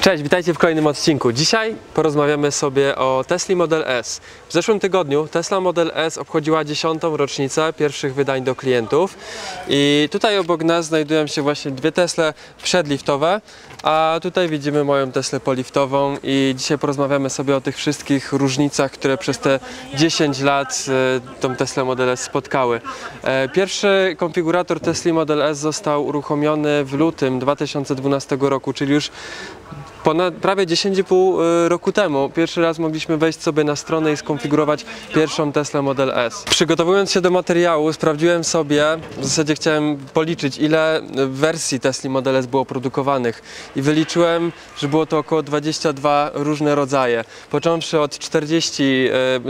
Cześć, witajcie w kolejnym odcinku. Dzisiaj porozmawiamy sobie o Tesli Model S. W zeszłym tygodniu Tesla Model S obchodziła 10. rocznicę pierwszych wydań do klientów i tutaj obok nas znajdują się właśnie dwie Tesle przedliftowe, a tutaj widzimy moją Teslę poliftową i dzisiaj porozmawiamy sobie o tych wszystkich różnicach, które przez te 10 lat tą Teslę Model S spotkały. Pierwszy konfigurator Tesli Model S został uruchomiony w lutym 2012 roku, czyli już prawie 10,5 roku temu. Pierwszy raz mogliśmy wejść sobie na stronę i skonfigurować pierwszą Tesla Model S. Przygotowując się do materiału sprawdziłem sobie, w zasadzie chciałem policzyć, ile wersji Tesli Model S było produkowanych i wyliczyłem, że było to około 22 różne rodzaje. Począwszy od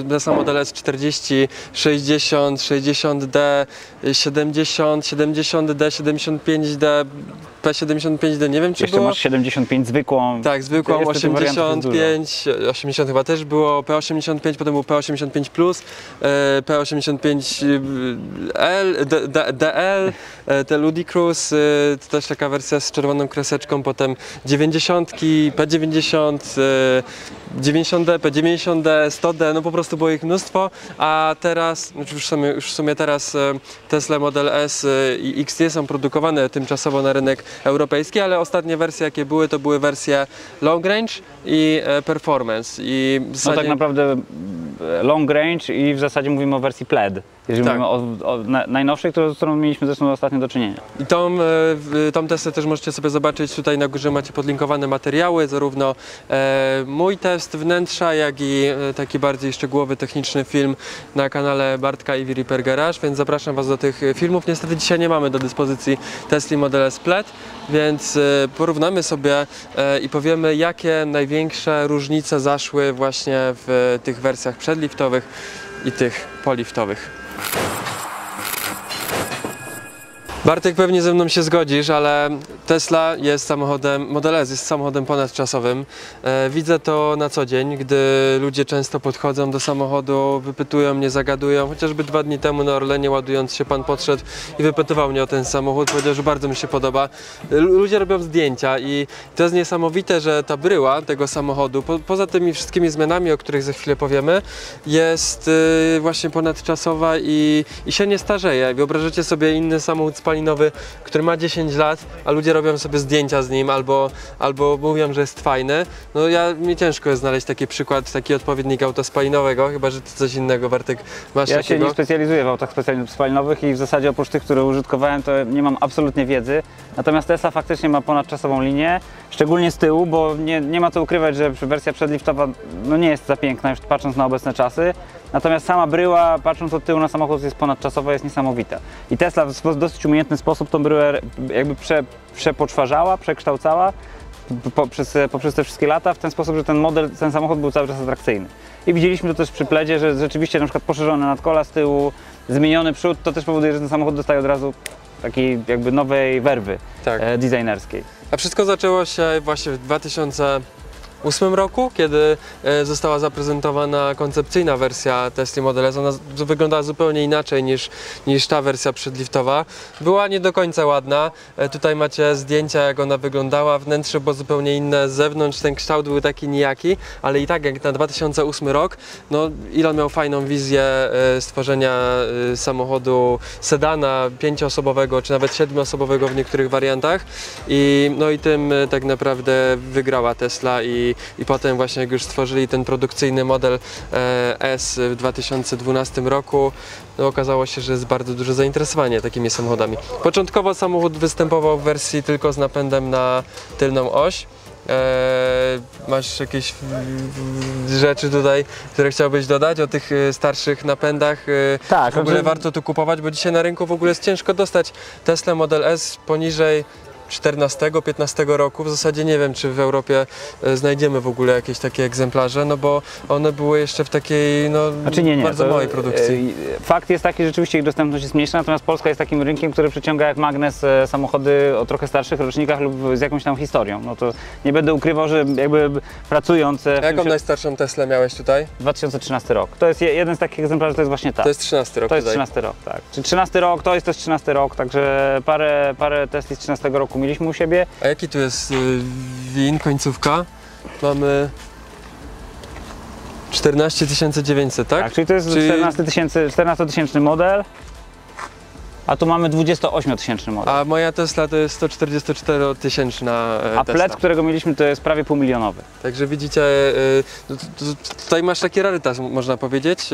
Tesla Model S 40, 60, 60D, 70, 70D, 75D, P75D, nie wiem czy jeszcze było. Masz 75 zwykłą. Tak, zwykłą 85, 80 chyba też było, P85, potem był P85+, P85L, DL, te Ludicrous, to też taka wersja z czerwoną kreseczką, potem 90, P90, 90D, P90D, 100D, no po prostu było ich mnóstwo, a teraz, już w sumie teraz Tesla Model S i X nie są produkowane tymczasowo na rynek europejski, ale ostatnie wersje jakie były, to były wersje long range i performance. I w zasadzie... No tak naprawdę long range i w zasadzie mówimy o wersji Plaid. Jeżeli tak. Mówimy o najnowszej, z którą mieliśmy zresztą ostatnio do czynienia. I tą testę też możecie sobie zobaczyć, tutaj na górze macie podlinkowane materiały, zarówno mój test wnętrza, jak i taki bardziej szczegółowy, techniczny film na kanale Bartka EV Repair Garage, więc zapraszam Was do tych filmów. Niestety dzisiaj nie mamy do dyspozycji Tesli Model S Plaid, więc porównamy sobie i powiemy, jakie największe różnice zaszły właśnie w tych wersjach przedliftowych i tych poliftowych. Bartek, pewnie ze mną się zgodzisz, ale Tesla jest samochodem, Model S jest samochodem ponadczasowym. Widzę to na co dzień, gdy ludzie często podchodzą do samochodu, wypytują mnie, zagadują. Chociażby 2 dni temu na Orlenie ładując się pan podszedł i wypytywał mnie o ten samochód, powiedział, że bardzo mi się podoba. Ludzie robią zdjęcia i to jest niesamowite, że ta bryła tego samochodu, poza tymi wszystkimi zmianami, o których za chwilę powiemy, jest właśnie ponadczasowa i się nie starzeje. Wyobrażacie sobie inny samochód spalinowy, który ma 10 lat, a ludzie robią sobie zdjęcia z nim albo mówią, że jest fajny. No mi ciężko jest znaleźć taki przykład, taki odpowiednik auta spalinowego, chyba że to coś innego, Bartek, masz takiego? Ja się nie specjalizuję w autach spalinowych i w zasadzie oprócz tych, które użytkowałem, to nie mam absolutnie wiedzy. Natomiast Tesla faktycznie ma ponadczasową linię, szczególnie z tyłu, bo nie ma co ukrywać, że wersja przedliftowa no nie jest za piękna, już patrząc na obecne czasy. Natomiast sama bryła, patrząc od tyłu na samochód, jest ponadczasowa, jest niesamowita. I Tesla w dosyć umiejętny sposób tą bryłę jakby przepoczwarzała, przekształcała poprzez te wszystkie lata w ten sposób, że ten samochód był cały czas atrakcyjny. I widzieliśmy to też przy Plaidzie, że rzeczywiście na przykład poszerzone nadkola z tyłu, zmieniony przód, to też powoduje, że ten samochód dostaje od razu takiej jakby nowej werwy designerskiej. A wszystko zaczęło się właśnie w 2008 roku, kiedy została zaprezentowana koncepcyjna wersja Tesli Model S. Ona wyglądała zupełnie inaczej niż ta wersja przedliftowa. Była nie do końca ładna. Tutaj macie zdjęcia, jak ona wyglądała. Wnętrze było zupełnie inne z zewnątrz. Ten kształt był taki nijaki, ale i tak jak na 2008 rok, no Elon miał fajną wizję stworzenia samochodu sedana 5-osobowego, czy nawet 7-osobowego w niektórych wariantach. No i tym tak naprawdę wygrała Tesla i potem właśnie jak już stworzyli ten produkcyjny model S w 2012 roku, no okazało się, że jest bardzo duże zainteresowanie takimi samochodami. Początkowo samochód występował w wersji tylko z napędem na tylną oś. Masz jakieś rzeczy tutaj, które chciałbyś dodać o tych starszych napędach? Tak. W ogóle warto tu kupować, bo dzisiaj na rynku w ogóle jest ciężko dostać Tesla Model S poniżej 14-15 roku. W zasadzie nie wiem, czy w Europie znajdziemy w ogóle jakieś takie egzemplarze, no bo one były jeszcze w takiej bardzo małej produkcji. Fakt jest taki, że rzeczywiście ich dostępność jest mniejsza, natomiast Polska jest takim rynkiem, który przyciąga jak magnes samochody o trochę starszych rocznikach lub z jakąś tam historią. No to nie będę ukrywał, że jakby pracując... A jaką najstarszą Teslę miałeś tutaj? 2013 rok. To jest jeden z takich egzemplarzy, to jest właśnie ta. To jest 13 rok. To jest 13 rok, tak. Czyli 13 rok, to jest też 13 rok, także parę Tesli z 13 roku mieliśmy u siebie. A jaki tu jest VIN, końcówka? Mamy 14900, tak? Tak, czyli to jest 14-tysięczny model, a tu mamy 28-tysięczny model. A moja Tesla to jest 144-tysięczna Tesla. A Plaid, którego mieliśmy, to jest prawie półmilionowy. Także widzicie, tutaj masz taki rarytas, można powiedzieć.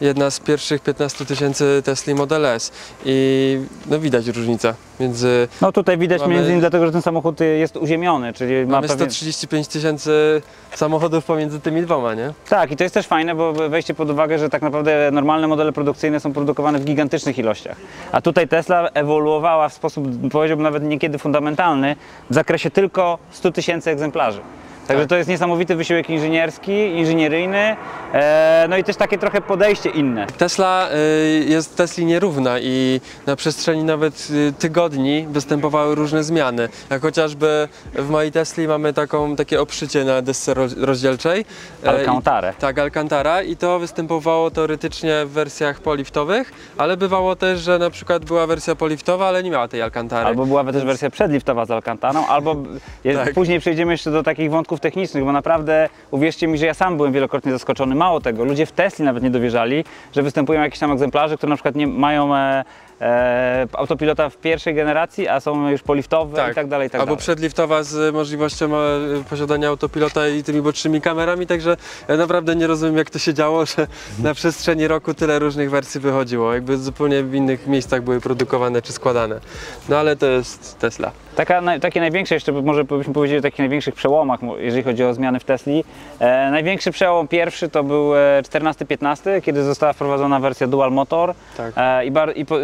Jedna z pierwszych 15 000 Tesli Model S i no widać różnicę między... No tutaj widać między innymi dlatego, że ten samochód jest uziemiony, czyli ma pewnie... 135 000 samochodów pomiędzy tymi dwoma, nie? Tak, i to jest też fajne, bo weźcie pod uwagę, że tak naprawdę normalne modele produkcyjne są produkowane w gigantycznych ilościach. A tutaj Tesla ewoluowała w sposób, powiedziałbym nawet niekiedy fundamentalny, w zakresie tylko 100 000 egzemplarzy. Także to jest niesamowity wysiłek inżynierski, inżynieryjny, no i też takie trochę podejście inne. Tesla jest Tesli nierówna i na przestrzeni nawet tygodni występowały różne zmiany. Jak chociażby w mojej Tesli mamy takie obszycie na desce rozdzielczej. Alcantarę. Tak, Alcantara, i to występowało teoretycznie w wersjach poliftowych, ale bywało też, że na przykład była wersja poliftowa, ale nie miała tej Alcantary. Albo była też wersja przedliftowa z Alcantarą, albo tak. Później przejdziemy jeszcze do takich wątków technicznych, bo naprawdę uwierzcie mi, że ja sam byłem wielokrotnie zaskoczony. Mało tego, ludzie w Tesli nawet nie dowierzali, że występują jakieś tam egzemplarze, które na przykład nie mają autopilota w pierwszej generacji, a są już poliftowe, tak, i tak dalej, i tak albo dalej. Przedliftowa z możliwością posiadania autopilota i tymi bocznymi kamerami, także ja naprawdę nie rozumiem, jak to się działo, że na przestrzeni roku tyle różnych wersji wychodziło, jakby zupełnie w innych miejscach były produkowane czy składane. No ale to jest Tesla. Takie największe, jeszcze może byśmy powiedzieli o takich największych przełomach, jeżeli chodzi o zmiany w Tesli. Największy przełom pierwszy to był 14-15, kiedy została wprowadzona wersja dual motor, tak.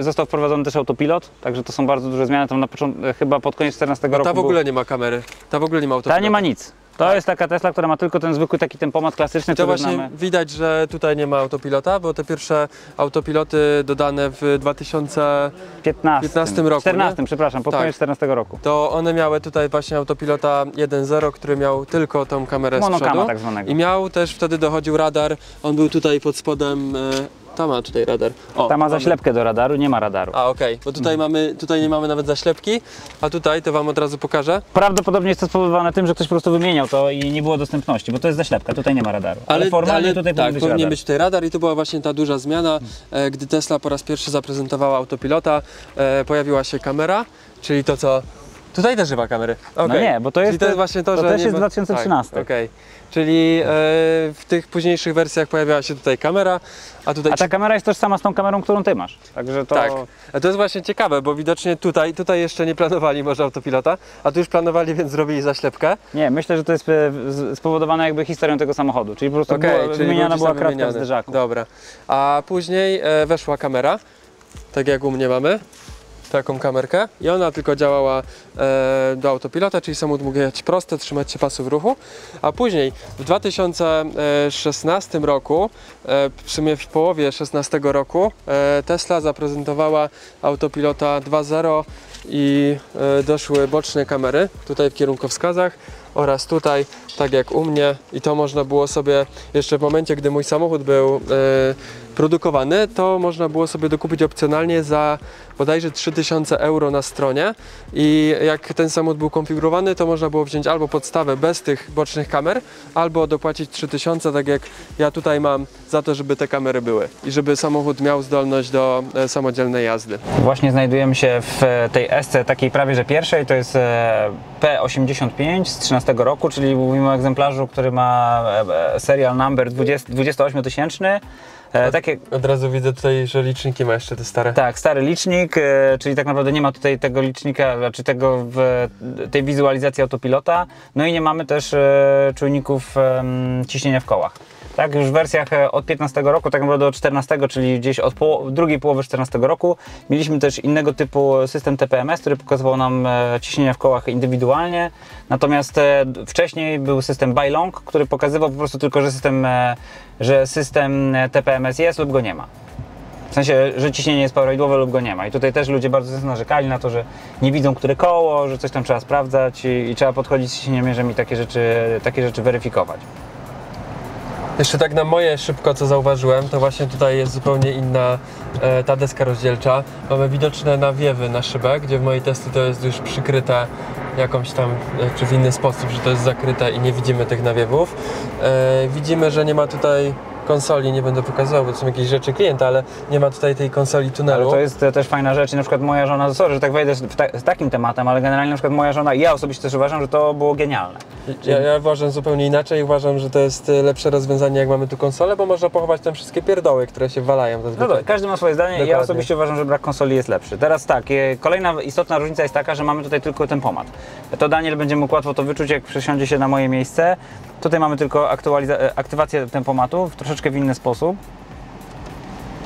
Został wprowadzony też autopilot, także to są bardzo duże zmiany. Tam na początku, chyba pod koniec 14 roku. Ta w ogóle nie ma kamery, ta w ogóle nie ma autopilota. Ta nie ma nic. To tak. Jest taka Tesla, która ma tylko ten zwykły taki tempomat klasyczny. I to właśnie znamy. Widać, że tutaj nie ma autopilota, bo te pierwsze autopiloty dodane w 2015 roku. 14, nie? Przepraszam, po koniec 14 roku. To one miały tutaj właśnie autopilota 1.0, który miał tylko tą kamerę monokama z przodu. Tak zwanego. I miał też, wtedy dochodził radar, on był tutaj pod spodem. Ta ma tutaj radar. O, ta ma zaślepkę do radaru, nie ma radaru. A okej, bo tutaj mamy, tutaj nie mamy nawet zaślepki, a tutaj to wam od razu pokażę. Prawdopodobnie jest to spowodowane tym, że ktoś po prostu wymieniał to i nie było dostępności, bo to jest zaślepka, tutaj nie ma radaru. Ale formalnie tutaj tak, powinien być tutaj radar i to była właśnie ta duża zmiana, gdy Tesla po raz pierwszy zaprezentowała autopilota, pojawiła się kamera, czyli to co... Tutaj też chyba kamery. Okay. No nie, bo to jest, czyli to jest właśnie to, że też jest 2013. Tak, okay. Czyli w tych późniejszych wersjach pojawiała się tutaj kamera, a tutaj... A ta kamera jest tożsama z tą kamerą, którą ty masz. Także to... Tak. A to jest właśnie ciekawe, bo widocznie tutaj jeszcze nie planowali może autopilota, a tu już planowali, więc zrobili zaślepkę. Nie, myślę, że to jest spowodowane jakby historią tego samochodu, czyli po prostu wymieniana była kratka w zderzaku. Dobra. A później weszła kamera, tak jak u mnie mamy. Taką kamerkę i ona tylko działała do autopilota, czyli samochód mógł jechać prosto, trzymać się pasu w ruchu, a później w 2016 roku, w sumie w połowie 2016 roku Tesla zaprezentowała autopilota 2.0 i doszły boczne kamery, tutaj w kierunkowskazach oraz tutaj, tak jak u mnie, i to można było sobie jeszcze w momencie, gdy mój samochód był produkowany, to można było sobie dokupić opcjonalnie za bodajże 3000 € na stronie i jak ten samochód był konfigurowany, to można było wziąć albo podstawę bez tych bocznych kamer, albo dopłacić 3000, tak jak ja tutaj mam, za to, żeby te kamery były i żeby samochód miał zdolność do samodzielnej jazdy. Właśnie znajdujemy się w tej S-ce takiej prawie że pierwszej, to jest P85 z 13 roku, czyli mówimy o egzemplarzu, który ma serial number 28 000. Takie... Od razu widzę tutaj, że liczniki ma jeszcze te stare. Tak, stary licznik, czyli tak naprawdę nie ma tutaj tego licznika, znaczy tego tej wizualizacji autopilota. No i nie mamy też czujników ciśnienia w kołach. Tak, już w wersjach od 15 roku, tak naprawdę od 14, czyli gdzieś od drugiej połowy 14 roku mieliśmy też innego typu system TPMS, który pokazywał nam ciśnienia w kołach indywidualnie, natomiast wcześniej był system Bylong, który pokazywał po prostu tylko, że system TPMS jest lub go nie ma. W sensie, że ciśnienie jest prawidłowe lub go nie ma. I tutaj też ludzie bardzo narzekali na to, że nie widzą, które koło, że coś tam trzeba sprawdzać i trzeba podchodzić z ciśnieniomierzem i takie rzeczy weryfikować. Jeszcze tak na moje szybko, co zauważyłem, to właśnie tutaj jest zupełnie inna ta deska rozdzielcza. Mamy widoczne nawiewy na szybę, gdzie w mojej Tesli to jest już przykryte jakąś tam, czy w inny sposób, że to jest zakryte i nie widzimy tych nawiewów. Widzimy, że nie ma tutaj konsoli, nie będę pokazywał, bo to są jakieś rzeczy klienta, ale nie ma tutaj tej konsoli tunelu. Ale to jest też fajna rzecz. Na przykład moja żona, sorry, że tak wejdę z takim tematem, ale generalnie na przykład moja żona, ja osobiście też uważam, że to było genialne. Ja uważam zupełnie inaczej, uważam, że to jest lepsze rozwiązanie, jak mamy tu konsolę, bo można pochować tam wszystkie pierdoły, które się walają zazwyczaj. No tak, każdy ma swoje zdanie. Dokładnie. Ja osobiście uważam, że brak konsoli jest lepszy. Teraz tak, kolejna istotna różnica jest taka, że mamy tutaj tylko tempomat. To Daniel będzie mógł łatwo to wyczuć, jak przesiądzie się na moje miejsce. Tutaj mamy tylko aktywację tempomatu w troszeczkę w inny sposób.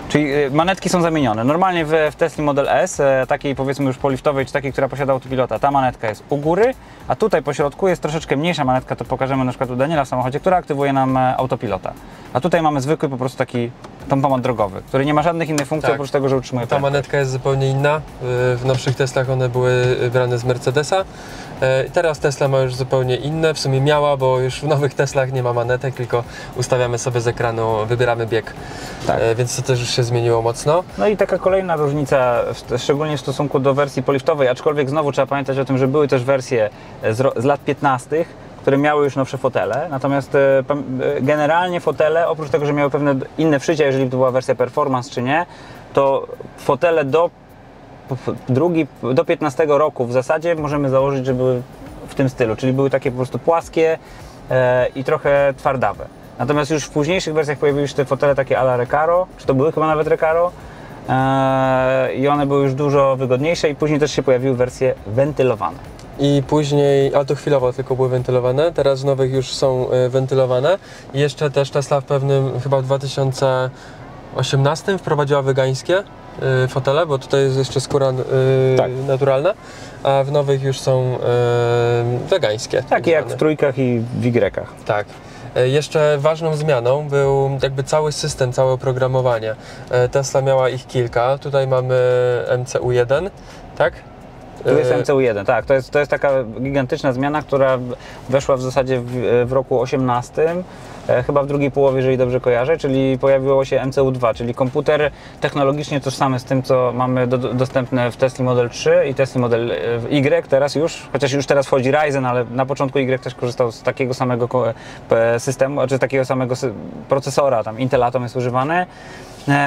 Czyli manetki są zamienione. Normalnie w Tesli Model S, takiej powiedzmy już poliftowej, czy takiej, która posiada autopilota, ta manetka jest u góry, a tutaj po środku jest troszeczkę mniejsza manetka, to pokażemy na przykład u Daniela w samochodzie, która aktywuje nam autopilota. A tutaj mamy zwykły po prostu taki tempomat drogowy, który nie ma żadnych innych funkcji, tak, oprócz tego, że utrzymuje prędkość. Ta manetka jest zupełnie inna. W nowszych Teslach one były brane z Mercedesa. Teraz Tesla ma już zupełnie inne, w sumie miała, bo już w nowych Teslach nie ma manetek, tylko ustawiamy sobie z ekranu, wybieramy bieg, tak, więc to też już się zmieniło mocno. No i taka kolejna różnica, szczególnie w stosunku do wersji poliftowej, aczkolwiek znowu trzeba pamiętać o tym, że były też wersje z lat 15, które miały już nowsze fotele, natomiast generalnie fotele, oprócz tego, że miały pewne inne wszycia, jeżeli to była wersja performance czy nie, to fotele do 15 roku w zasadzie możemy założyć, że były w tym stylu, czyli były takie po prostu płaskie i trochę twardawe. Natomiast już w późniejszych wersjach pojawiły się te fotele takie à la Recaro, czy to były chyba nawet Recaro, i one były już dużo wygodniejsze i później też się pojawiły wersje wentylowane. I później, ale to chwilowo tylko były wentylowane, teraz w nowych już są wentylowane. I jeszcze też Tesla w pewnym, chyba w 2018 wprowadziła wegańskie fotele, bo tutaj jest jeszcze skóra tak, naturalna, a w nowych już są wegańskie. Tak jak w trójkach i w Y-kach. Tak. Jeszcze ważną zmianą był jakby cały system, całe oprogramowanie. Tesla miała ich kilka. Tutaj mamy MCU-1, tak? Tu jest MCU-1, tak. To jest taka gigantyczna zmiana, która weszła w zasadzie w roku 2018, chyba w drugiej połowie, jeżeli dobrze kojarzę, czyli pojawiło się MCU-2, czyli komputer technologicznie tożsamy z tym, co mamy dostępne w Tesli Model 3 i Tesli Model Y teraz już, chociaż już teraz wchodzi Ryzen, ale na początku Y też korzystał z takiego samego systemu, czy takiego samego procesora, tam Intel Atom jest używany.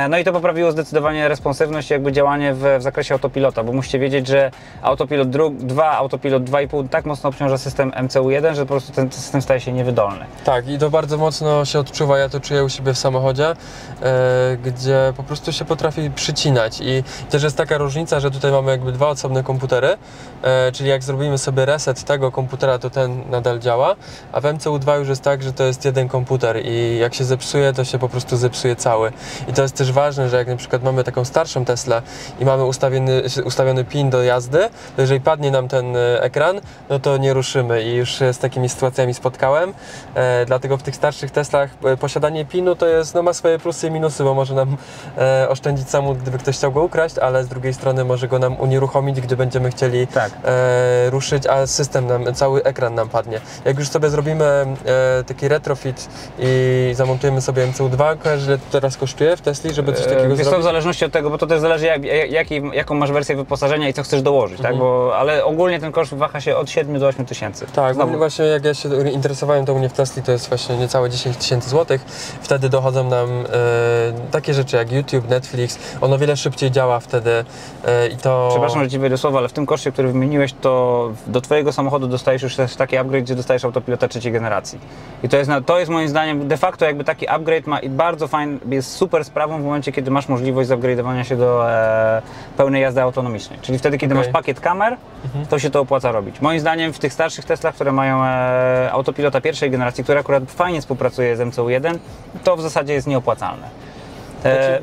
No i to poprawiło zdecydowanie responsywność i jakby działanie w zakresie autopilota, bo musicie wiedzieć, że autopilot 2, autopilot 2,5 tak mocno obciąża system MCU-1, że po prostu ten system staje się niewydolny. Tak, i to bardzo mocno się odczuwa, ja to czuję u siebie w samochodzie, gdzie po prostu się potrafi przycinać i też jest taka różnica, że tutaj mamy jakby dwa osobne komputery, czyli jak zrobimy sobie reset tego komputera, to ten nadal działa, a w MCU-2 już jest tak, że to jest jeden komputer i jak się zepsuje, to się po prostu zepsuje cały. I to jest też ważne, że jak na przykład mamy taką starszą Teslę i mamy ustawiony pin do jazdy, to jeżeli padnie nam ten ekran, no to nie ruszymy i już z takimi sytuacjami spotkałem, dlatego w tych starszych Teslach posiadanie pinu to jest, no ma swoje plusy i minusy, bo może nam oszczędzić samochód, gdyby ktoś chciał go ukraść, ale z drugiej strony może go nam unieruchomić, gdy będziemy chcieli, tak, ruszyć, a system nam, cały ekran nam padnie. Jak już sobie zrobimy taki retrofit i zamontujemy sobie MCU-2, że to teraz kosztuje w Tesli, żeby coś takiego zrobić? To w zależności od tego, bo to też zależy jaką masz wersję wyposażenia i co chcesz dołożyć, tak? Bo, ale ogólnie ten koszt waha się od 7 do 8 tysięcy. Tak, właśnie jak ja się interesowałem, to u mnie w Tesli to jest właśnie niecałe 10 tysięcy złotych. Wtedy dochodzą nam takie rzeczy jak YouTube, Netflix, ono wiele szybciej działa wtedy i to... Przepraszam, że Ci wejdę słowa, ale w tym koszcie, który wymieniłeś, to do Twojego samochodu dostajesz już też taki upgrade, gdzie dostajesz autopilota trzeciej generacji. I to jest moim zdaniem de facto jakby taki upgrade ma i bardzo fajny, jest super sprawą w momencie, kiedy masz możliwość zupgrade'owania się do pełnej jazdy autonomicznej. Czyli wtedy, kiedy masz pakiet kamer, to się to opłaca robić. Moim zdaniem w tych starszych Teslach, które mają autopilota pierwszej generacji, który akurat fajnie współpracuje z MCU-1, to w zasadzie jest nieopłacalne. Znaczy,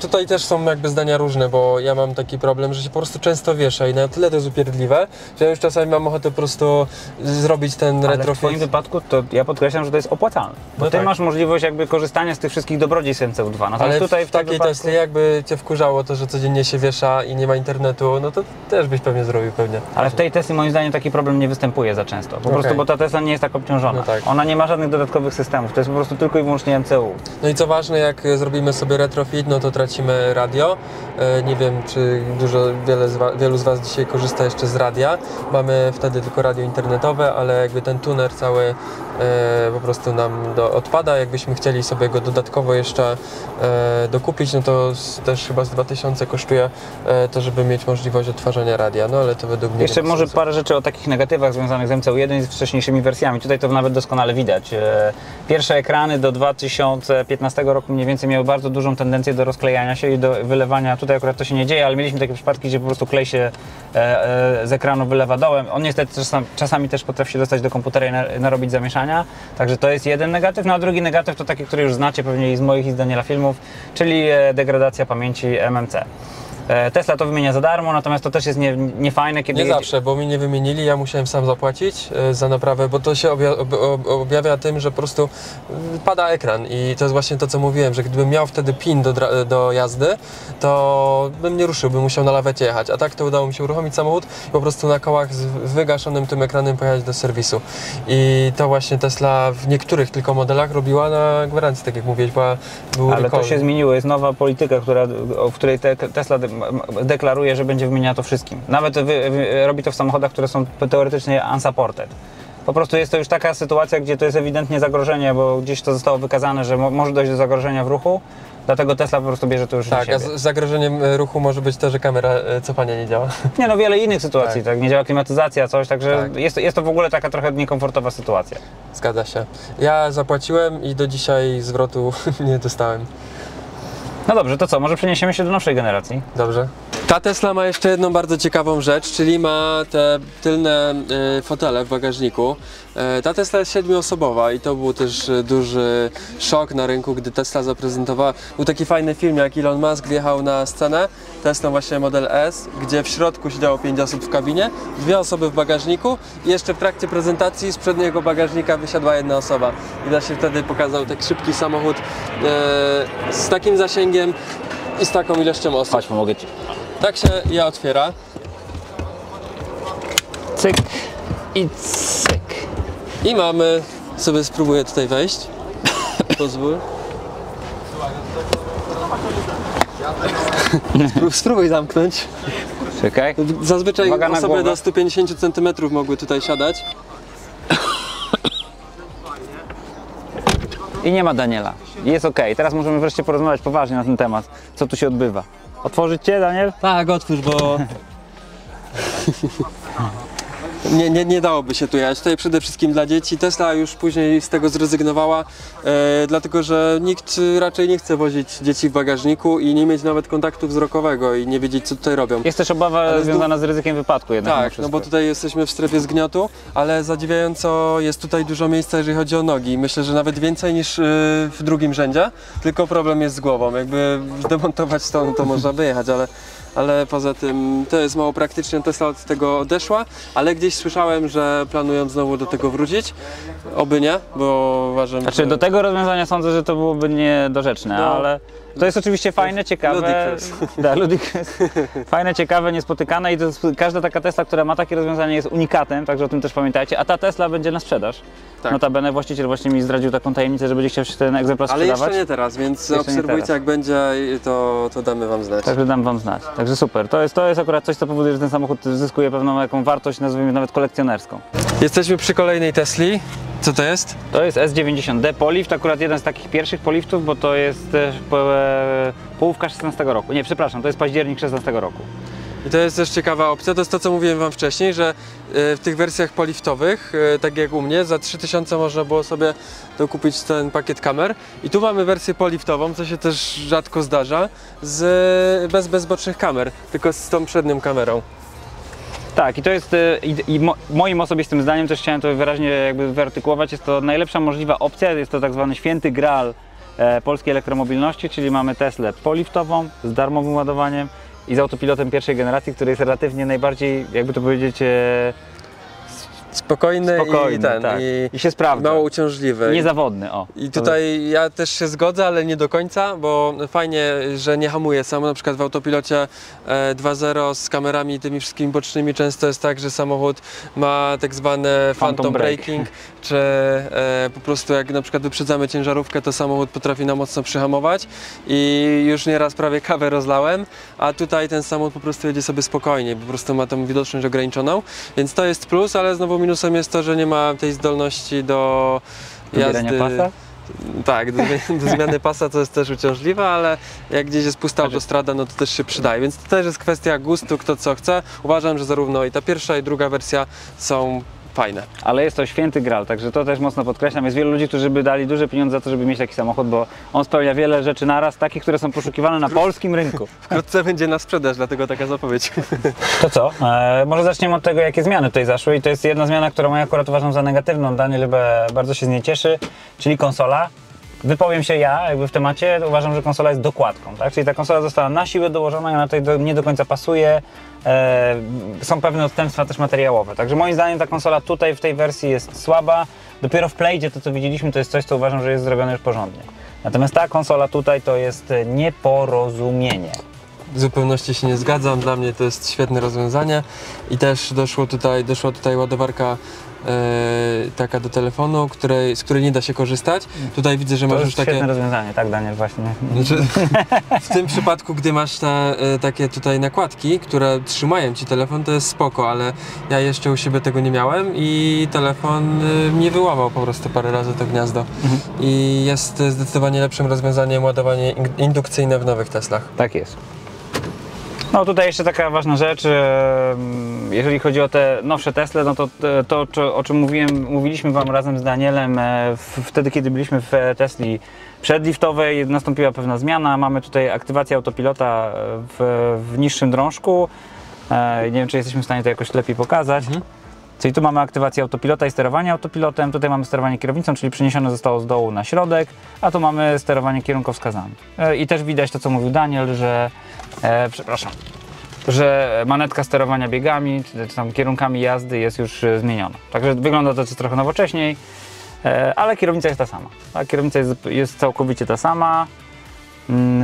tutaj też są jakby zdania różne, bo ja mam taki problem, że się po prostu często wiesza i na tyle to jest upierdliwe, że ja już czasami mam ochotę po prostu zrobić ten retrofit. W twoim wypadku to ja podkreślam, że to jest opłacalne, bo no ty tak masz możliwość jakby korzystania z tych wszystkich dobrodziejstw MCU-2. Natomiast ale tutaj w takiej wypadku... Tesli jakby cię wkurzało to, że codziennie się wiesza i nie ma internetu, no to też byś pewnie zrobił pewnie. Ale w tej Tesli moim zdaniem taki problem nie występuje za często, po prostu, bo ta Tesla nie jest tak obciążona. No tak. Ona nie ma żadnych dodatkowych systemów, to jest po prostu tylko i wyłącznie MCU. No i co ważne, jak zrobimy sobie retrofit, no to tracimy radio. Nie wiem, czy wielu z Was dzisiaj korzysta jeszcze z radia. Mamy wtedy tylko radio internetowe, ale jakby ten tuner cały po prostu nam odpada. Jakbyśmy chcieli sobie go dodatkowo jeszcze dokupić, no to też chyba z 2000 kosztuje to, żeby mieć możliwość odtwarzania radia, no ale to według mnie... Jeszcze może parę rzeczy o takich negatywach związanych z MCU-1 i z wcześniejszymi wersjami. Tutaj to nawet doskonale widać. Pierwsze ekrany do 2015 roku mniej więcej miały bardzo dużą tendencję do rozklejania się i do wylewania. Tutaj akurat to się nie dzieje, ale mieliśmy takie przypadki, gdzie po prostu klej się z ekranu wylewa dołem. On niestety czasami też potrafi się dostać do komputera i narobić zamieszania. Także to jest jeden negatyw. No a drugi negatyw to taki, który już znacie pewnie i z moich i z Daniela filmów, czyli degradacja pamięci MMC. Tesla to wymienia za darmo, natomiast to też jest niefajne, kiedy... Nie zawsze, bo mi nie wymienili, ja musiałem sam zapłacić za naprawę, bo to się objawia tym, że po prostu pada ekran i to jest właśnie to, co mówiłem, że gdybym miał wtedy PIN do jazdy, to bym nie ruszył, bym musiał na lawecie jechać, a tak to udało mi się uruchomić samochód i po prostu na kołach z wygaszonym tym ekranem pojechać do serwisu. I to właśnie Tesla w niektórych tylko modelach robiła na gwarancji, tak jak mówiłeś, był recall. Ale to się zmieniło, jest nowa polityka, w której Tesla deklaruje, że będzie wymieniała to wszystkim. Nawet robi to w samochodach, które są teoretycznie unsupported. Po prostu jest to już taka sytuacja, gdzie to jest ewidentnie zagrożenie, bo gdzieś to zostało wykazane, że może dojść do zagrożenia w ruchu, dlatego Tesla po prostu bierze to już na siebie. Tak, a zagrożeniem ruchu może być to, że kamera cofania nie działa. Nie, no wiele innych sytuacji, tak, nie działa klimatyzacja, coś, także tak. Jest to w ogóle taka trochę niekomfortowa sytuacja. Zgadza się. Ja zapłaciłem i do dzisiaj zwrotu nie dostałem. No dobrze, to co? Może przeniesiemy się do nowszej generacji? Dobrze. Ta Tesla ma jeszcze jedną bardzo ciekawą rzecz, czyli ma te tylne fotele w bagażniku. Ta Tesla jest 7-osobowa i to był też duży szok na rynku, gdy Tesla zaprezentowała. Był taki fajny film, jak Elon Musk wjechał na scenę Tesla właśnie Model S, gdzie w środku siedziało 5 osób w kabinie, 2 osoby w bagażniku i jeszcze w trakcie prezentacji z przedniego bagażnika wysiadła jedna osoba. I da się wtedy pokazał taki szybki samochód z takim zasięgiem i z taką ilością osób. Chodź, pomogę Ci. Tak się ja otwiera. Cyk i cyk. I mamy, sobie spróbuję tutaj wejść. Pozwól. Spróbuj zamknąć. Czekaj. Zazwyczaj osoby do 150 cm mogły tutaj siadać. I nie ma Daniela. Jest ok. Teraz możemy wreszcie porozmawiać poważnie na ten temat. Co tu się odbywa? Otworzyć Cię, Daniel? Tak, otwórz, bo... nie dałoby się tu jechać. Tutaj przede wszystkim dla dzieci. Tesla już później z tego zrezygnowała, dlatego że nikt raczej nie chce wozić dzieci w bagażniku i nie mieć nawet kontaktu wzrokowego i nie wiedzieć, co tutaj robią. Jest też obawa związana z ryzykiem wypadku jednak. Tak, no bo tutaj jesteśmy w strefie zgniotu, ale zadziwiająco jest tutaj dużo miejsca, jeżeli chodzi o nogi. Myślę, że nawet więcej niż w drugim rzędzie, tylko problem jest z głową. Jakby demontować to, no to można wyjechać, ale poza tym to jest mało praktyczne, Tesla od tego odeszła, ale gdzieś słyszałem, że planują znowu do tego wrócić, oby nie, bo uważam, że... do tego rozwiązania sądzę, że to byłoby niedorzeczne, no, ale to jest oczywiście fajne, ciekawe, ludicrous. Fajne, ciekawe, niespotykane i to jest, każda taka Tesla, która ma takie rozwiązanie jest unikatem, także o tym też pamiętajcie, a ta Tesla będzie na sprzedaż. Tak. Notabene właściciel właśnie mi zdradził taką tajemnicę, że będzie chciał się ten egzemplarz sprzedawać. Ale jeszcze nie teraz, więc obserwujcie, jak będzie, to damy Wam znać. Także dam Wam znać. Także super. To jest akurat coś, co powoduje, że ten samochód zyskuje pewną jaką wartość, nazwijmy nawet kolekcjonerską. Jesteśmy przy kolejnej Tesli. Co to jest? To jest S90D Polift, akurat jeden z takich pierwszych Poliftów, bo to jest połówka 16 roku. Nie, przepraszam, to jest październik 16 roku. I to jest też ciekawa opcja, to jest to, co mówiłem Wam wcześniej, że w tych wersjach poliftowych, tak jak u mnie, za 3000 można było sobie dokupić ten pakiet kamer. I tu mamy wersję poliftową, co się też rzadko zdarza, bez bocznych kamer, tylko z tą przednią kamerą. Tak, i to jest, moim osobistym zdaniem, też chciałem to wyraźnie jakby wyartykułować, jest to najlepsza możliwa opcja, jest to tak zwany święty graal polskiej elektromobilności, czyli mamy Teslę poliftową z darmowym ładowaniem i z autopilotem pierwszej generacji, który jest relatywnie najbardziej, jakby to powiedzieć, spokojny tak. I się sprawdza. Mało uciążliwy. Niezawodny, o. I tutaj ja też się zgodzę, ale nie do końca, bo fajnie, że nie hamuje sam. Na przykład w autopilocie 2.0 z kamerami i tymi wszystkimi bocznymi często jest tak, że samochód ma tak zwane phantom braking, czy po prostu jak na przykład wyprzedzamy ciężarówkę, to samochód potrafi nam mocno przyhamować i już nieraz prawie kawę rozlałem, a tutaj ten samochód po prostu jedzie sobie spokojnie, po prostu ma tą widoczność ograniczoną, więc to jest plus, ale znowu minusem jest to, że nie ma tej zdolności do jazdy. Pasa? Tak, do zmiany pasa, to jest też uciążliwe, ale jak gdzieś jest pusta autostrada, no to też się przydaje, więc to też jest kwestia gustu, kto co chce. Uważam, że zarówno i ta pierwsza, i druga wersja są fajne. Ale jest to święty gral, także to też mocno podkreślam. Jest wielu ludzi, którzy by dali duże pieniądze za to, żeby mieć taki samochód, bo on spełnia wiele rzeczy naraz, takich, które są poszukiwane na polskim rynku. Wkrótce będzie na sprzedaż, dlatego taka zapowiedź. To co? Może zaczniemy od tego, jakie zmiany tutaj zaszły i to jest jedna zmiana, którą ja akurat uważam za negatywną. Daniel bardzo się z niej cieszy, czyli konsola. Wypowiem się ja jakby w temacie, uważam, że konsola jest dokładką, tak? Czyli ta konsola została na siłę dołożona i ona tutaj nie do końca pasuje. Są pewne odstępstwa też materiałowe, także moim zdaniem ta konsola tutaj w tej wersji jest słaba. Dopiero w Plaidzie to, co widzieliśmy, to jest coś, co uważam, że jest zrobione już porządnie. Natomiast ta konsola tutaj to jest nieporozumienie. W zupełności się nie zgadzam, dla mnie to jest świetne rozwiązanie i też doszła tutaj ładowarka taka do telefonu, z której nie da się korzystać. Tutaj widzę, że to masz już takie... To świetne rozwiązanie, tak Daniel, właśnie. Znaczy, w tym przypadku, gdy masz te takie tutaj nakładki, które trzymają Ci telefon, to jest spoko, ale ja jeszcze u siebie tego nie miałem i telefon mnie wyłamał po prostu parę razy to gniazdo. I jest zdecydowanie lepszym rozwiązaniem ładowanie indukcyjne w nowych Teslach. Tak jest. No tutaj jeszcze taka ważna rzecz, jeżeli chodzi o te nowsze Tesle, no to o czym mówiliśmy Wam razem z Danielem wtedy, kiedy byliśmy w Tesli przedliftowej, nastąpiła pewna zmiana. Mamy tutaj aktywację autopilota w niższym drążku. Nie wiem, czy jesteśmy w stanie to jakoś lepiej pokazać. Czyli tu mamy aktywację autopilota i sterowanie autopilotem, tutaj mamy sterowanie kierownicą, czyli przeniesione zostało z dołu na środek, a tu mamy sterowanie kierunkowskazami. I też widać to, co mówił Daniel, że że manetka sterowania biegami, czy tam kierunkami jazdy jest już zmieniona. Także wygląda to trochę nowocześniej, ale kierownica jest ta sama. Ta kierownica jest całkowicie ta sama.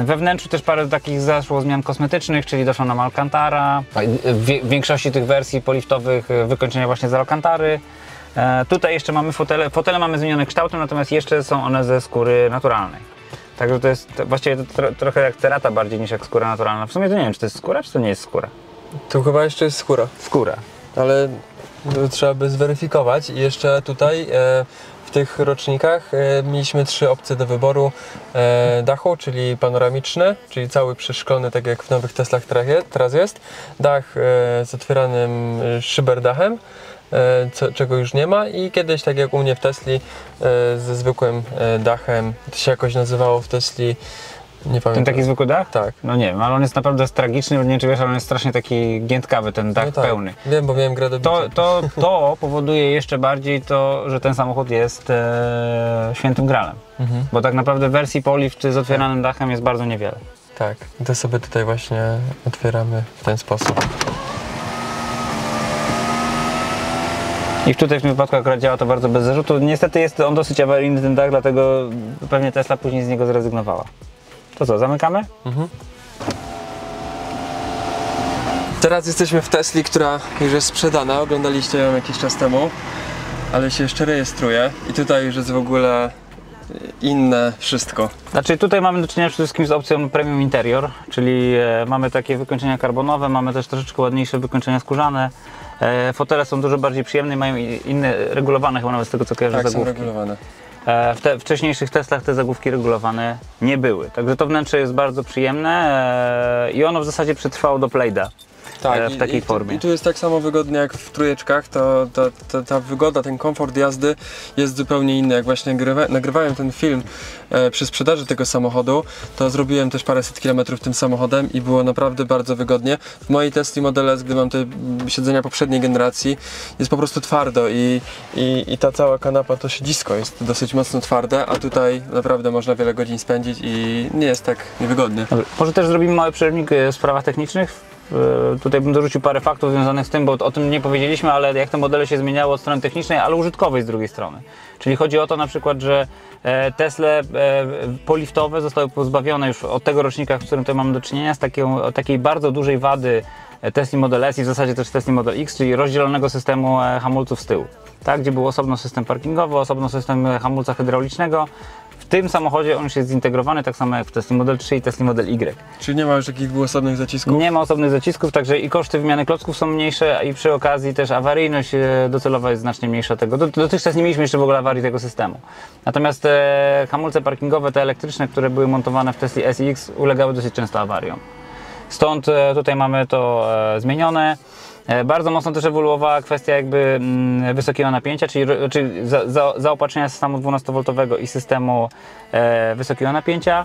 We wnętrzu też parę takich zaszło zmian kosmetycznych, czyli doszła nam Alcantara. W większości tych wersji poliftowych wykończenia właśnie z Alcantary. Tutaj jeszcze mamy fotele. Fotele mamy zmienione kształtem, natomiast jeszcze są one ze skóry naturalnej. Także to jest właściwie trochę jak cerata bardziej niż jak skóra naturalna. W sumie to nie wiem, czy to jest skóra, czy to nie jest skóra. Tu chyba jeszcze jest skóra. Skóra. Ale trzeba by zweryfikować. I jeszcze tutaj w tych rocznikach mieliśmy 3 opcje do wyboru dachu, czyli panoramiczny, czyli cały przeszklony, tak jak w nowych Teslach teraz jest, dach z otwieranym szyberdachem, czego już nie ma, i kiedyś, tak jak u mnie w Tesli, ze zwykłym dachem, to się jakoś nazywało w Tesli, nie pamiętam. Ten taki zwykły dach? Tak. No nie wiem, ale on jest naprawdę tragiczny, bo nie wiem, czy wiesz, ale on jest strasznie taki giętkawy, ten dach, no tak, pełny. Wiem, bo miałem grę do bicia. To powoduje jeszcze bardziej to, że ten samochód jest świętym gralem. Bo tak naprawdę wersji polift z otwieranym dachem jest bardzo niewiele. Tak, to sobie tutaj właśnie otwieramy w ten sposób. I tutaj w tym wypadku akurat działa to bardzo bez zarzutu. Niestety jest on dosyć awaryjny, ten dach, dlatego pewnie Tesla później z niego zrezygnowała. To co, zamykamy? Teraz jesteśmy w Tesli, która już jest sprzedana. Oglądaliście ją jakiś czas temu, ale się jeszcze rejestruje i tutaj już jest w ogóle inne wszystko. Znaczy tutaj mamy do czynienia przede wszystkim z opcją Premium Interior, czyli mamy takie wykończenia karbonowe, mamy też troszeczkę ładniejsze wykończenia skórzane. Fotele są dużo bardziej przyjemne, mają inne, regulowane chyba nawet z tego, co kojarzę, tak, zagłówki. Są regulowane. W wcześniejszych Teslach te zagłówki regulowane nie były. Także to wnętrze jest bardzo przyjemne i ono w zasadzie przetrwało do Plaida. tak, w takiej formie. I tu jest tak samo wygodnie jak w trójeczkach, ta wygoda, ten komfort jazdy jest zupełnie inny. Jak właśnie nagrywałem ten film przy sprzedaży tego samochodu, to zrobiłem też paręset kilometrów tym samochodem i było naprawdę bardzo wygodnie. W mojej Tesli Model S, gdy mam te siedzenia poprzedniej generacji, jest po prostu twardo i ta cała kanapa, to siedzisko jest dosyć mocno twarde, a tutaj naprawdę można wiele godzin spędzić i nie jest tak niewygodnie. Dobrze. Może też zrobimy mały przerwnik w sprawach technicznych. Tutaj bym dorzucił parę faktów związanych z tym, bo o tym nie powiedzieliśmy, ale jak te modele się zmieniały od strony technicznej, ale użytkowej z drugiej strony. Czyli chodzi o to na przykład, że Tesle poliftowe zostały pozbawione już od tego rocznika, w którym to mamy do czynienia, z takiej bardzo dużej wady Tesli Model S i w zasadzie też Tesli Model X, czyli rozdzielonego systemu hamulców z tyłu. Tak, gdzie był osobno system parkingowy, osobno system hamulca hydraulicznego. W tym samochodzie on już jest zintegrowany, tak samo jak w Tesli Model 3 i Tesli Model Y. Czyli nie ma już takich osobnych zacisków? Nie ma osobnych zacisków, także i koszty wymiany klocków są mniejsze i przy okazji też awaryjność docelowa jest znacznie mniejsza tego. Dotychczas nie mieliśmy jeszcze w ogóle awarii tego systemu. Natomiast te hamulce parkingowe, te elektryczne, które były montowane w Tesli S i X, ulegały dosyć często awariom. Stąd tutaj mamy to zmienione. Bardzo mocno też ewoluowała kwestia jakby wysokiego napięcia, czyli zaopatrzenia systemu 12-woltowego i systemu wysokiego napięcia.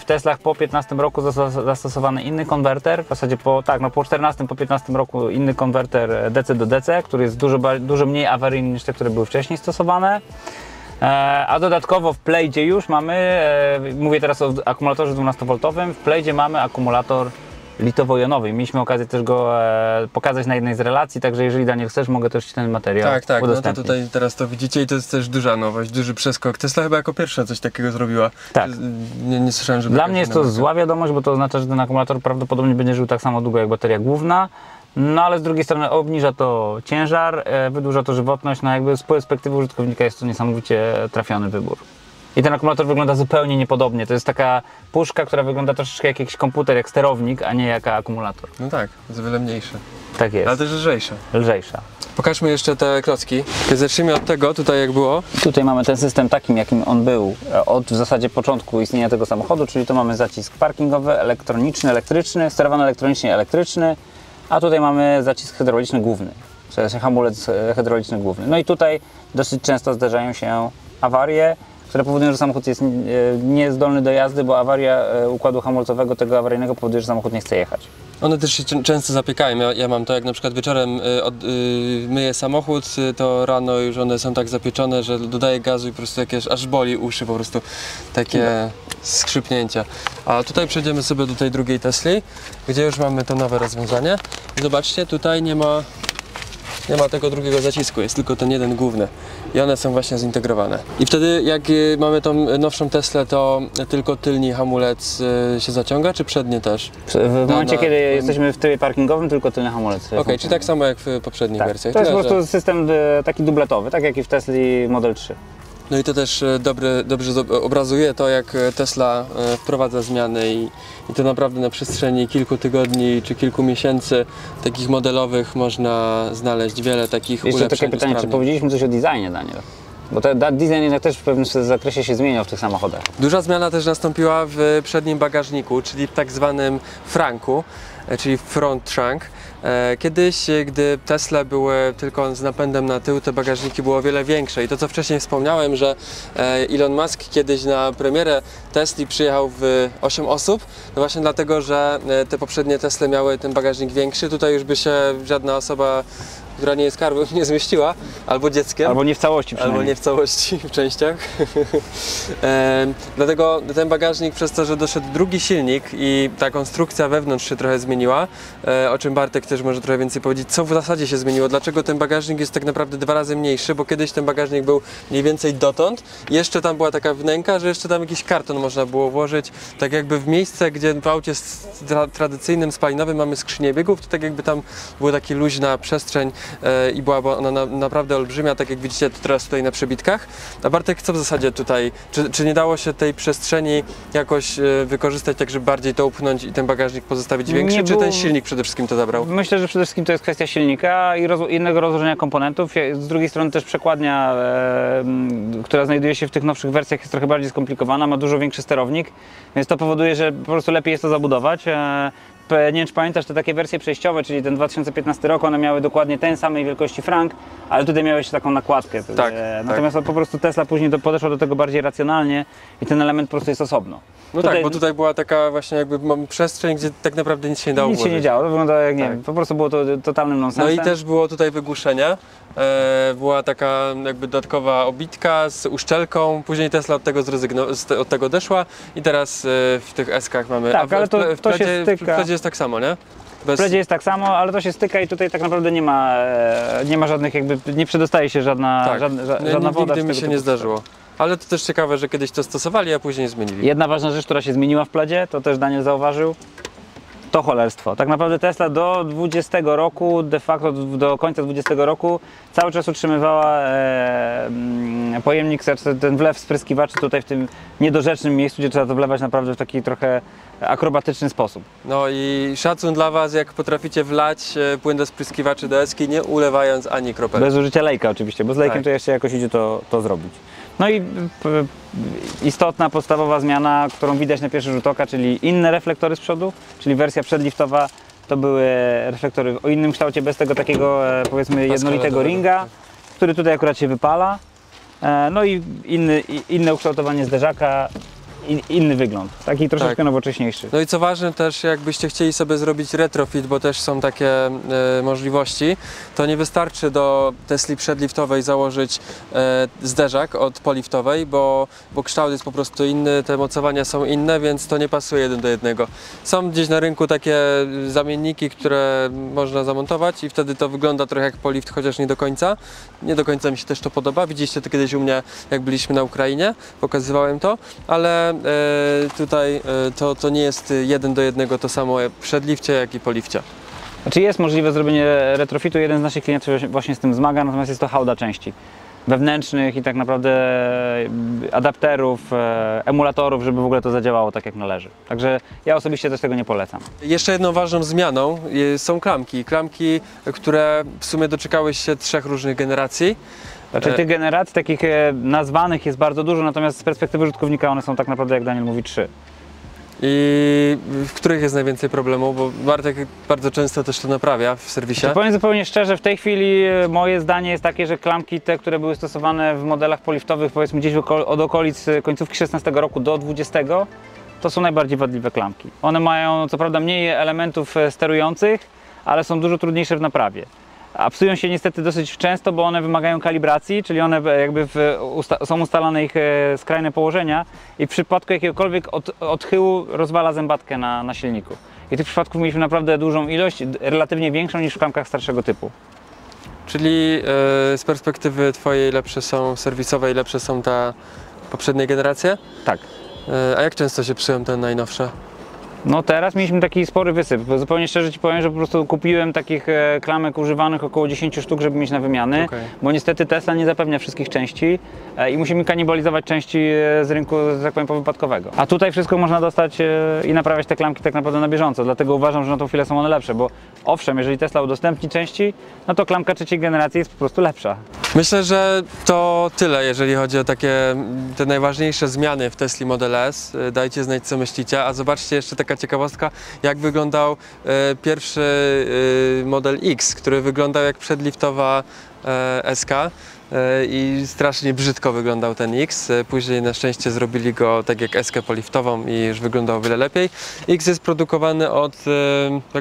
W Teslach po 15 roku zastosowany inny konwerter, w zasadzie po 14, po 15 roku inny konwerter DC do DC, który jest dużo mniej awaryjny niż te, które były wcześniej stosowane. A dodatkowo w Plaidzie już mamy, mówię teraz o akumulatorze 12-woltowym, w Plaidzie mamy akumulator litowo-jonowy. Mieliśmy okazję też go pokazać na jednej z relacji, także jeżeli Daniel chcesz, mogę też Ci ten materiał udostępnić. Tak, no to tutaj teraz to widzicie i to jest też duża nowość, duży przeskok. Tesla chyba jako pierwsza coś takiego zrobiła. Tak. Nie słyszałem, żeby... Dla mnie jest to zła wiadomość, bo to oznacza, że ten akumulator prawdopodobnie będzie żył tak samo długo jak bateria główna, no ale z drugiej strony obniża to ciężar, wydłuża to żywotność, no jakby z perspektywy użytkownika jest to niesamowicie trafiony wybór. I ten akumulator wygląda zupełnie niepodobnie. To jest taka puszka, która wygląda troszeczkę jak jakiś komputer, jak sterownik, a nie jak akumulator. No tak, jest o wiele mniejsza. Tak jest. Ale też lżejsza. Lżejsza. Pokażmy jeszcze te klocki. Zacznijmy od tego, tutaj jak było. Tutaj mamy ten system takim, jakim on był od w zasadzie początku istnienia tego samochodu, czyli tu mamy zacisk parkingowy, elektroniczny, elektryczny, sterowany elektronicznie, elektryczny, a tutaj mamy zacisk hydrauliczny główny, to jest hamulec hydrauliczny główny. No i tutaj dosyć często zdarzają się awarie, które powodują, że samochód jest niezdolny do jazdy, bo awaria układu hamulcowego tego awaryjnego powoduje, że samochód nie chce jechać. One też się często zapiekają. Ja mam to, jak na przykład wieczorem myję samochód, to rano już one są tak zapieczone, że dodaję gazu i po prostu jakieś, aż boli uszy, po prostu takie skrzypnięcia. A tutaj przejdziemy sobie do tej drugiej Tesli, gdzie już mamy to nowe rozwiązanie. Zobaczcie, tutaj nie ma tego drugiego zacisku, jest tylko ten jeden główny i one są właśnie zintegrowane. I wtedy jak mamy tą nowszą Teslę, to tylko tylny hamulec się zaciąga, czy przednie też? W momencie, kiedy jesteśmy w trybie parkingowym, tylko tylny hamulec. Okej, czyli tak samo jak w poprzednich wersjach. To jest po prostu system taki dubletowy, tak jak i w Tesli Model 3. No i to też dobrze obrazuje to, jak Tesla wprowadza zmiany i to naprawdę na przestrzeni kilku tygodni czy kilku miesięcy takich modelowych można znaleźć wiele takich ulepszeń. Jeszcze takie pytanie, czy powiedzieliśmy coś o designie, Daniel? Bo ten design jednak też w pewnym zakresie się zmieniał w tych samochodach. Duża zmiana też nastąpiła w przednim bagażniku, czyli w tak zwanym franku, czyli front trunk. Kiedyś, gdy Tesla były tylko z napędem na tył, te bagażniki były o wiele większe i to, co wcześniej wspomniałem, że Elon Musk kiedyś na premierę Tesli przyjechał w 8 osób, no właśnie dlatego, że te poprzednie Tesle miały ten bagażnik większy, tutaj już by się żadna osoba, która nie jest karłem, nie zmieściła, albo dzieckiem. Albo nie w całości przynajmniej. Albo nie w całości, w częściach. Dlatego ten bagażnik, przez to, że doszedł drugi silnik i ta konstrukcja wewnątrz się trochę zmieniła, o czym Bartek też może trochę więcej powiedzieć, co w zasadzie się zmieniło, dlaczego ten bagażnik jest tak naprawdę 2 razy mniejszy, bo kiedyś ten bagażnik był mniej więcej dotąd, jeszcze tam była taka wnęka, że jeszcze tam jakiś karton można było włożyć, tak jakby w miejsce, gdzie w aucie tradycyjnym, spalinowym mamy skrzynię biegów, to tak jakby tam była taka luźna przestrzeń i była ona naprawdę olbrzymia, tak jak widzicie to teraz tutaj na przebitkach. A Bartek, co w zasadzie tutaj, czy nie dało się tej przestrzeni jakoś wykorzystać, tak żeby bardziej to upchnąć i ten bagażnik pozostawić większy, czy ten silnik przede wszystkim to zabrał? Myślę, że przede wszystkim to jest kwestia silnika i innego rozłożenia komponentów. Z drugiej strony też przekładnia, która znajduje się w tych nowszych wersjach, jest trochę bardziej skomplikowana, ma dużo większy sterownik, więc to powoduje, że po prostu lepiej jest to zabudować. nie wiem czy pamiętasz, to takie wersje przejściowe, czyli ten 2015 rok, one miały dokładnie tej samej wielkości frank, ale tutaj miałeś taką nakładkę. Tak, natomiast tak. Po prostu Tesla później podeszła do tego bardziej racjonalnie i ten element po prostu jest osobno. No tutaj, tak, bo tutaj była taka właśnie jakby przestrzeń, gdzie tak naprawdę nic się nie dało ułożyć. Nic się nie działo, to wyglądało jak, nie tak. wiem, po prostu było to totalnym nonsensem. No i też było tutaj wygłuszenie, była taka jakby dodatkowa obitka z uszczelką, później Tesla od tego odeszła i teraz w tych S-kach mamy, tak, ale to, w Plaidzie jest tak samo, nie? W Plaidzie jest tak samo, ale to się styka i tutaj tak naprawdę nie ma żadnych jakby, nie przedostaje się żadna, tak. żadna woda. Nigdy mi się nie zdarzyło. Ale to też ciekawe, że kiedyś to stosowali, a później zmienili. Jedna ważna rzecz, która się zmieniła w Plaidzie, to też Daniel zauważył, to cholerstwo. Tak naprawdę Tesla do 20 roku, de facto do końca 20 roku cały czas utrzymywała pojemnik, ten wlew spryskiwaczy tutaj w tym niedorzecznym miejscu, gdzie trzeba to wlewać naprawdę w taki trochę akrobatyczny sposób. No i szacun dla Was, jak potraficie wlać płyn do spryskiwaczy do deski, nie ulewając ani kropelki. Bez użycia lejka oczywiście, bo z lejkiem to jeszcze jakoś idzie to zrobić. No i istotna, podstawowa zmiana, którą widać na pierwszy rzut oka, czyli inne reflektory z przodu, czyli wersja przedliftowa to były reflektory o innym kształcie, bez tego takiego powiedzmy jednolitego ringa, który tutaj akurat się wypala. No i inne ukształtowanie zderzaka. Inny wygląd, taki troszeczkę nowocześniejszy. No i co ważne też, jakbyście chcieli sobie zrobić retrofit, bo też są takie możliwości, to nie wystarczy do Tesli przedliftowej założyć zderzak od poliftowej, bo kształt jest po prostu inny, te mocowania są inne, więc to nie pasuje jeden do jednego. Są gdzieś na rynku takie zamienniki, które można zamontować i wtedy to wygląda trochę jak polift, chociaż nie do końca. Nie do końca mi się też to podoba. Widzieliście to kiedyś u mnie, jak byliśmy na Ukrainie, pokazywałem to, ale tutaj to nie jest jeden do jednego to samo przedlifcie, jak i polifcie. Znaczy jest możliwe zrobienie retrofitu, jeden z naszych klientów właśnie z tym zmaga, natomiast jest to hałda części wewnętrznych i tak naprawdę adapterów, emulatorów, żeby w ogóle to zadziałało tak jak należy. Także ja osobiście też tego nie polecam. Jeszcze jedną ważną zmianą są klamki. Klamki, które w sumie doczekały się 3 różnych generacji. Znaczy tych generacji takich nazwanych jest bardzo dużo, natomiast z perspektywy użytkownika one są tak naprawdę, jak Daniel mówi, 3. I w których jest najwięcej problemów, bo Bartek bardzo często też to naprawia w serwisie. Znaczy, powiem zupełnie szczerze, w tej chwili moje zdanie jest takie, że klamki te, które były stosowane w modelach poliftowych powiedzmy gdzieś od okolic końcówki 16 roku do 20, to są najbardziej wadliwe klamki. One mają co prawda mniej elementów sterujących, ale są dużo trudniejsze w naprawie. A psują się niestety dosyć często, bo one wymagają kalibracji, czyli one jakby są ustalane ich skrajne położenia i w przypadku jakiegokolwiek odchyłu rozwala zębatkę na silniku. I tych przypadków mieliśmy naprawdę dużą ilość, relatywnie większą niż w klamkach starszego typu. Czyli z perspektywy Twojej lepsze są serwisowe i lepsze są ta poprzednia generacja? Tak. A jak często się psują te najnowsze? No teraz mieliśmy taki spory wysyp, bo zupełnie szczerze Ci powiem, że po prostu kupiłem takich klamek używanych około 10 sztuk, żeby mieć na wymiany, bo niestety Tesla nie zapewnia wszystkich części i musimy kanibalizować części z rynku, że tak powiem, powypadkowego. A tutaj wszystko można dostać i naprawiać te klamki tak naprawdę na bieżąco, dlatego uważam, że na tą chwilę są one lepsze, bo owszem, jeżeli Tesla udostępni części, no to klamka 3. generacji jest po prostu lepsza. Myślę, że to tyle, jeżeli chodzi o takie te najważniejsze zmiany w Tesli Model S. Dajcie znać, co myślicie, a zobaczcie jeszcze taka ciekawostka, jak wyglądał pierwszy Model X, który wyglądał jak przedliftowa SK i strasznie brzydko wyglądał ten X. Później na szczęście zrobili go tak jak SK poliftową i już wyglądał o wiele lepiej. X jest produkowany od,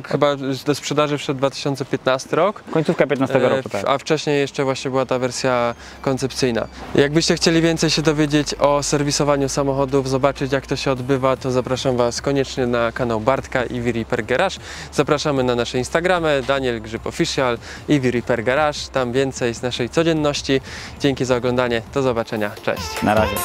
chyba do sprzedaży wszedł 2015 rok. Końcówka 2015 roku, tak. A wcześniej jeszcze właśnie była ta wersja koncepcyjna. Jakbyście chcieli więcej się dowiedzieć o serwisowaniu samochodów, zobaczyć jak to się odbywa, to zapraszam Was koniecznie na kanał Bartka EV Repair Garage. Zapraszamy na nasze Instagramy, Daniel Grzyb Official, EV Repair Garage, tam więcej z naszej codzienności. Dzięki za oglądanie, do zobaczenia, cześć. Na razie.